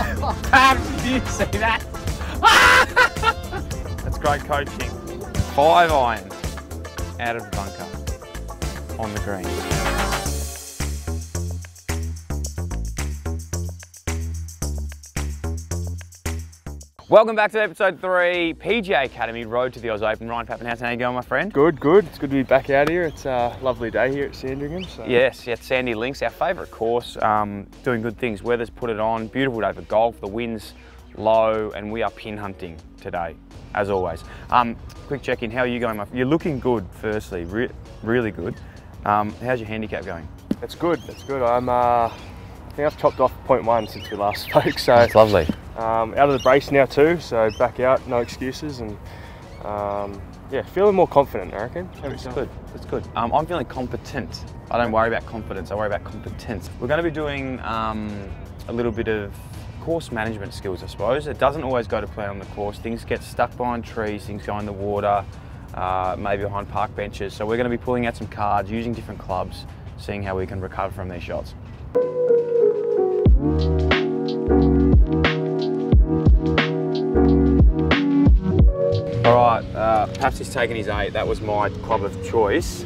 Pam, did you see that? That's great coaching. 5 iron out of the bunker on the green. Welcome back to episode 3, PGA Academy Road to the Oz Open. Ryan Papenhuyzen, how you going, my friend? Good, good. It's good to be back out here. It's a lovely day here at Sandringham. So. Yes, yeah, Sandy Links, our favourite course, doing good things. Weather's put it on, beautiful day for golf, the wind's low, and we are pin hunting today, as always. Quick check-in, how are you going, my friend? You're looking good, firstly, really good. How's your handicap going? That's good, that's good. I think I've topped off 0.1 since we last spoke, so. That's lovely. Out of the brace now too, so back out, no excuses, and yeah, feeling more confident, I reckon. That's good, that's good. I'm feeling competent. I don't worry about confidence, I worry about competence. We're going to be doing a little bit of course management skills, I suppose. It doesn't always go to plan on the course. Things get stuck behind trees, things go in the water, maybe behind park benches. So we're going to be pulling out some cards, using different clubs, seeing how we can recover from these shots. Alright, perhaps he's taken his 8, that was my club of choice.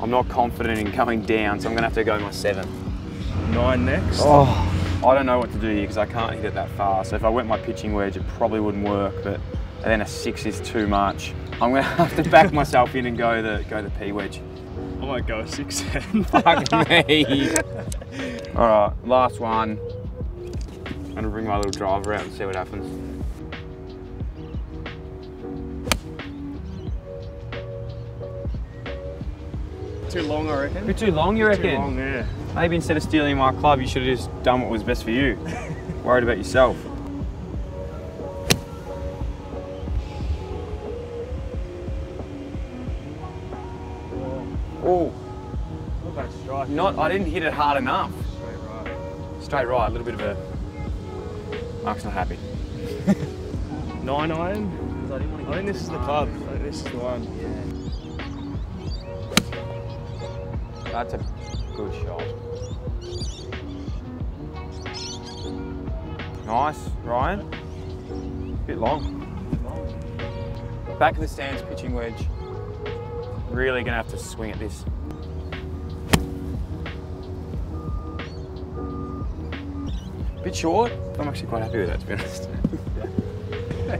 I'm not confident in going down, so I'm going to have to go my 7. 9 next. Oh, I don't know what to do here because I can't hit it that far, so if I went my pitching wedge it probably wouldn't work, but then a 6 is too much. I'm going to have to back myself in and go the P wedge. I might go a 6 then. Fuck me. Alright, last one. I'm going to bring my little driver out and see what happens. Too long, I reckon. A bit too long, you reckon? Too long, yeah. Maybe instead of stealing my club, you should have just done what was best for you. Worried about yourself. Oh. Not. I didn't hit it hard enough. Straight right. Straight right. A little bit of a. Mark's not happy. 9 iron. I think this is the club. I think this is the one. Yeah. That's a good shot. Nice, Ryan. Bit long. Back of the stands, pitching wedge. Really gonna have to swing at this. Bit short. I'm actually quite happy with that, to be honest.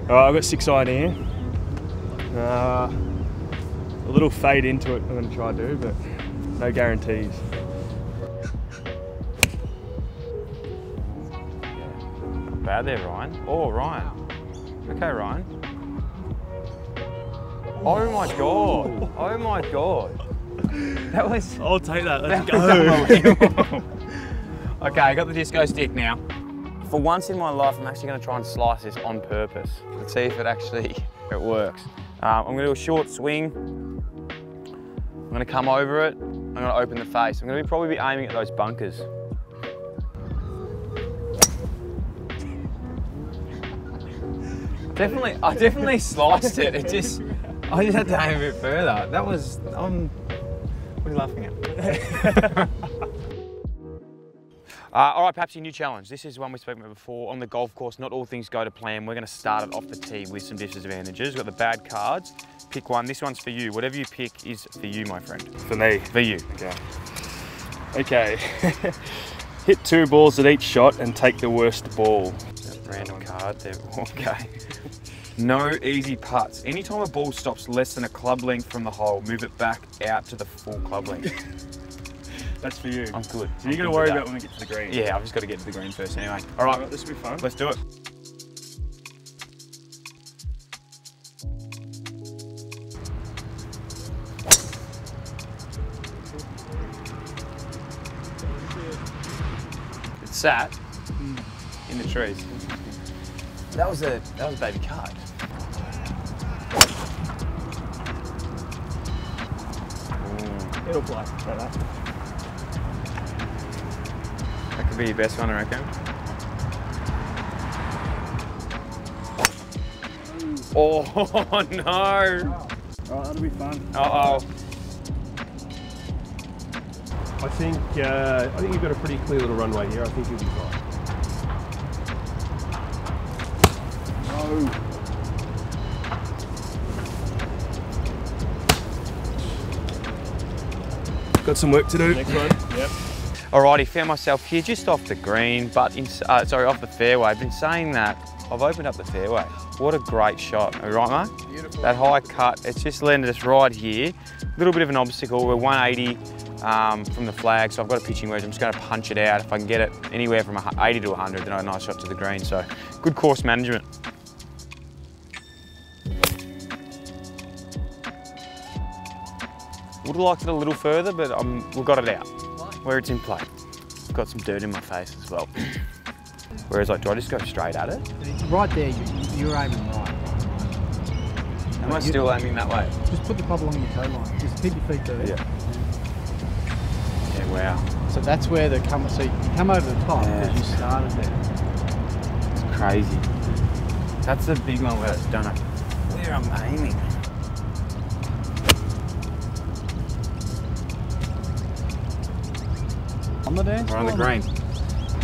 All right, I've got 6 iron here. A little fade into it I'm gonna try to do, but. No guarantees. Not bad there, Ryan. Oh, Ryan. Okay, Ryan. Oh my God. Oh my God. That was. I'll take that. Let's go. Okay, I got the disco stick now. For once in my life, I'm actually going to try and slice this on purpose. Let's see if it actually works. I'm going to do a short swing. I'm going to come over it. I'm going to open the face. I'm going to probably be aiming at those bunkers. I definitely sliced it. I just had to aim a bit further. That was, what are you laughing at? All right, perhaps your new challenge. This is one we spoke about before. On the golf course, not all things go to plan. We're going to start it off the tee with some disadvantages. We've got the bad cards. Pick one. This one's for you. Whatever you pick is for you, my friend. For me? For you. Okay. Okay. Hit 2 balls at each shot and take the worst ball. Random card there. Okay. No easy putts. Anytime a ball stops less than a club length from the hole, move it back out to the full club length. That's for you. I'm good. So you're going to worry about when we get to the green? Yeah, I've just got to get to the green first anyway. All right, this will be fun. Let's do it. It sat in the trees. That was a baby card. Mm. It'll play like that. That could be your best one, I reckon. Oh no! Oh, that'll be fun. Uh oh. I think you've got a pretty clear little runway here. I think you'll be fine. No. Got some work to do. Next one. Yep. Alrighty, found myself here just off the green, but off the fairway. But in saying that, I've opened up the fairway. What a great shot, right, Mark? Beautiful. That high cut, it's just landed us right here. A little bit of an obstacle. We're 180 from the flag, so I've got a pitching wedge. I'm just going to punch it out. If I can get it anywhere from 80 to 100, then I have a nice shot to the green. So good course management. Would have liked it a little further, but we've got it out where it's in play. I've got some dirt in my face as well. Whereas, like, do I just go straight at it? Right there, you're aiming right. Am I still aiming that way? Just put the club along your toe line. Just keep your feet there. Yeah. Yeah, wow. So that's where the come. So you come over the top because you started there. It's crazy. That's the big one where I don't know where I'm aiming. On the dance? We're on the green.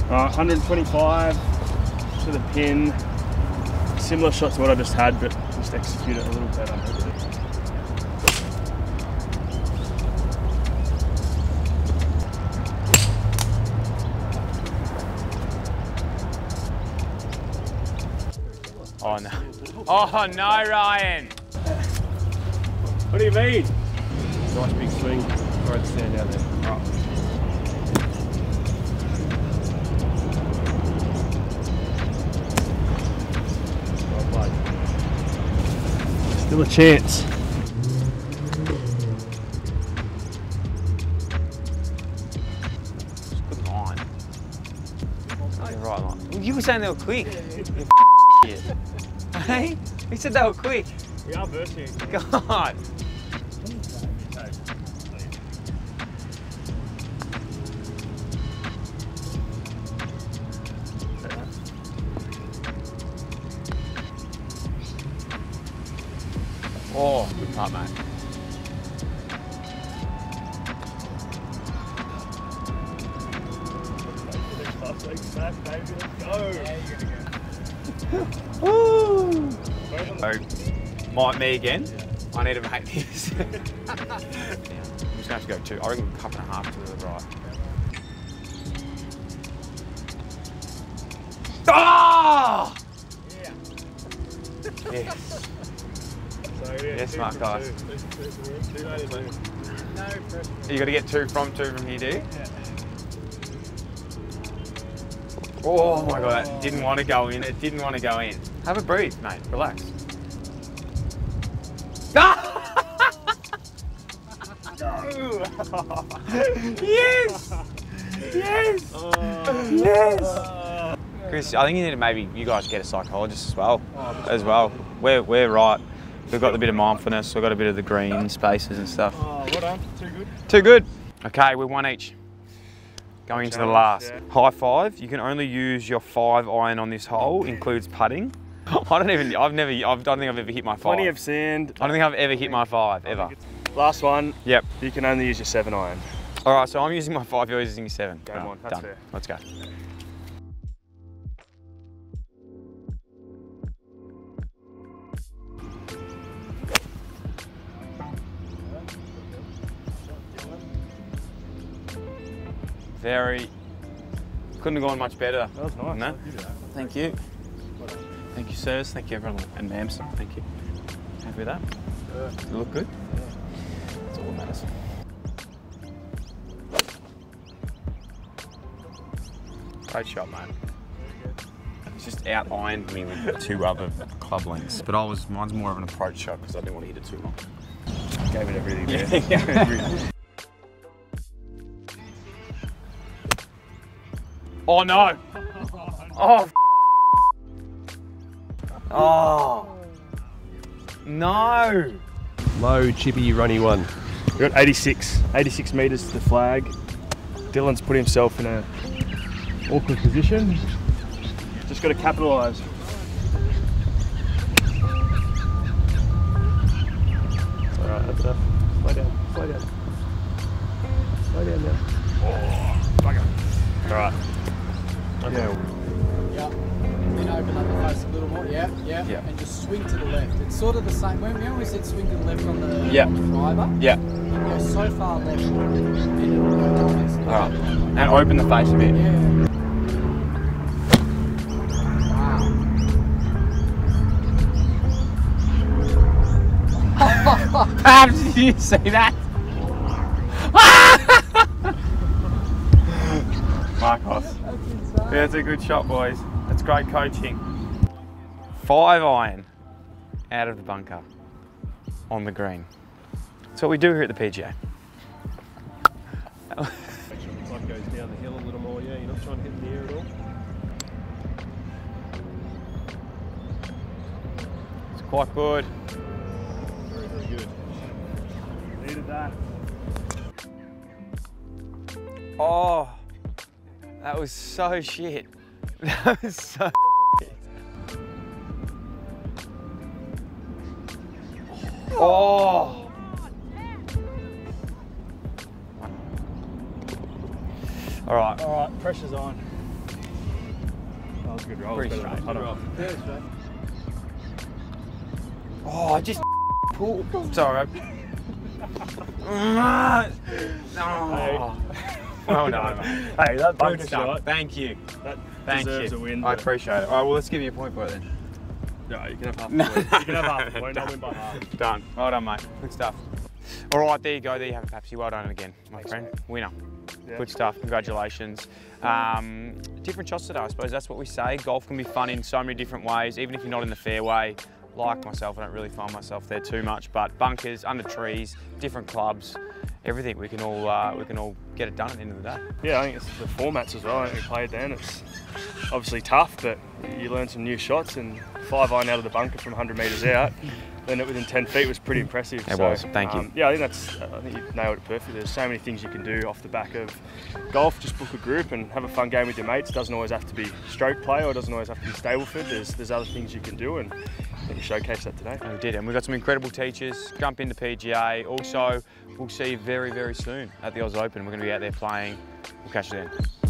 All right, 125 to the pin. Similar shot to what I just had, but just execute it a little better. Oh no. Oh no, Ryan! What do you mean? Nice big swing. All right, stand down there. All right. Still a chance. Just put line. The right line. Well, you were saying they were quick. Yeah. Hey? He said they were quick. We are bursting. God. Oh, good putt, mate. Woo! So, might me again. Yeah. I need to make this. I'm just gonna have to go two. I reckon a cup and a half to the right. Ah! Yeah. Oh! Yeah. Yes. So, yeah, yes, Mark, guys. You got to get two from here, do you? Yeah. Oh my God, that didn't want to go in. It didn't want to go in. Have a breathe, mate. Relax. No. Yes. Yes. Yes. Chris, I think you need to maybe you guys get a psychologist as well. We're right. We've got a bit of mindfulness, we've got a bit of the green spaces and stuff. Oh, well done. Too good? Too good. Okay, we're one each. Going into the last. Yeah. High five, you can only use your 5 iron on this hole, includes putting. I don't think I've ever hit my 5. Plenty of sand. I don't think I've ever hit my 5, ever. Last one. Yep. You can only use your 7 iron. All right, so I'm using my 5, you're using your 7. Game on, that's fair. Let's go. Very, couldn't have gone much better. That was nice. No? Thank you. Thank you, sirs. Thank you, everyone. And ma'ams, thank you. Happy with that? Yeah. Does it look good? Yeah. That's all that matters. Great shot, mate. It's just out-ironed me with 2 other club lengths. But mine's more of an approach shot because I didn't want to hit it too long. Gave it everything there. Yeah. Oh no! Oh, oh no! Low, chippy, runny one. We've got 86 metres to the flag. Dylan's put himself in an awkward position. Just got to capitalise. Alright, that's enough. Slow down, slow down. Slow down now. Oh, bugger. Alright. Okay. Yeah. then open up the face a little more, yeah, and just swing to the left. It's sort of the same. When we said swing to the left on the driver, you go so far left and it'll go nice. Alright, and open the face a bit. Yeah. Pabs, did you see that? Marcos. That's a good shot, boys. That's great coaching. 5 iron out of the bunker on the green. That's what we do here at the PGA. Make sure the club goes down the hill a little more, yeah, you're not trying to hit in the air at all. It's quite good. Very, very good. Needed that. Oh, that was so shit. That was so shit. Oh. All right. All right, pressure's on. That was a good roll. Pretty straight. Oh, I just pulled. Sorry. Oh. Well done. Hey, that bunker shot. Thank you. That deserves a win. I appreciate it. All right, well, let's give you a point for it then. No, you can have half the point. You can have half the point. I'll win by half. Done. Well done, mate. Good stuff. All right, there you go. There you have it, Papsy. Well done again, my friend. Winner. Yeah. Good stuff. Congratulations. Different shots today, I suppose. That's what we say. Golf can be fun in so many different ways, even if you're not in the fairway. Like myself, I don't really find myself there too much, but bunkers, under trees, different clubs, everything. We can all get it done at the end of the day. Yeah, I think it's the formats as well. I think we played then. It's obviously tough, but you learn some new shots, and 5 iron out of the bunker from 100 metres out, then it within 10 feet was pretty impressive. It was. Thank you. Yeah, I think you nailed it perfectly. There's so many things you can do off the back of golf. Just book a group and have a fun game with your mates. Doesn't always have to be stroke play, or doesn't always have to be Stableford. There's other things you can do, and you showcased that today. And we did, and we've got some incredible teachers. Jump into PGA. Also, we'll see you very, very soon at the Oz Open. We're going to be out there playing. We'll catch you then.